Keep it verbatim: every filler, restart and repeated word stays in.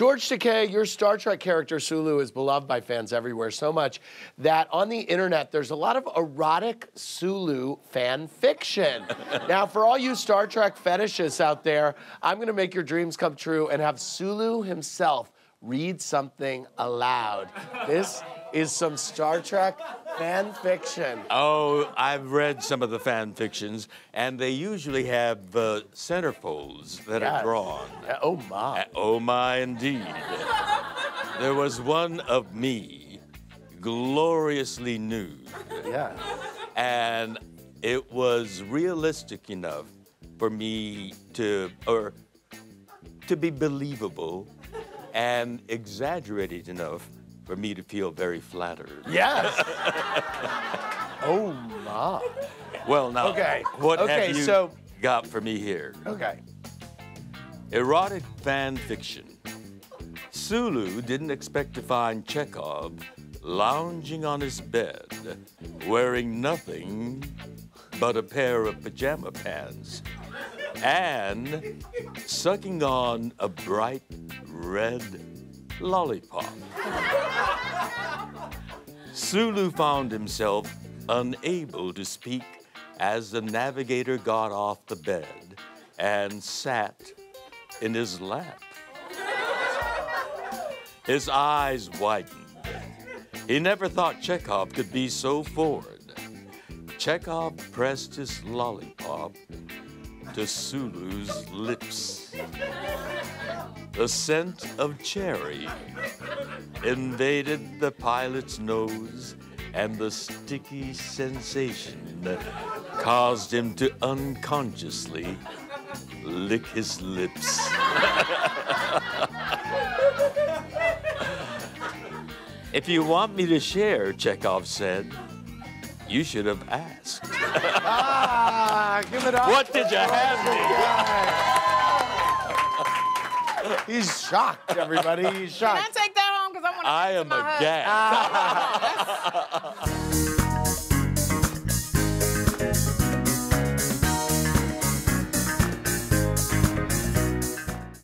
George Takei, your Star Trek character, Sulu, is beloved by fans everywhere so much that on the internet, there's a lot of erotic Sulu fan fiction. Now, for all you Star Trek fetishists out there, I'm gonna make your dreams come true and have Sulu himself read something aloud. This is some Star Trek fan fiction. Oh, I've read some of the fan fictions, and they usually have uh, centerfolds that yes. are drawn. Uh, oh, my. Uh, oh, my, indeed. There was one of me, gloriously nude. Yeah. And it was realistic enough for me to, or to be believable and exaggerated enough for me to feel very flattered. Yes. Oh, my. Well, now, okay. what okay, have you so... got for me here? Okay. Erotic fan fiction. Sulu didn't expect to find Chekhov lounging on his bed, wearing nothing but a pair of pajama pants and sucking on a bright red lollipop. Sulu found himself unable to speak as the navigator got off the bed and sat in his lap. His eyes widened. He never thought Chekhov could be so forward. Chekhov pressed his lollipop to Sulu's lips. The scent of cherry invaded the pilot's nose, and the sticky sensation caused him to unconsciously lick his lips. If you want me to share, Chekhov said, you should have asked. Ah, give it up. What did you have me? He's shocked, everybody. He's shocked. Can I take that home? Because I want to. I am aghast.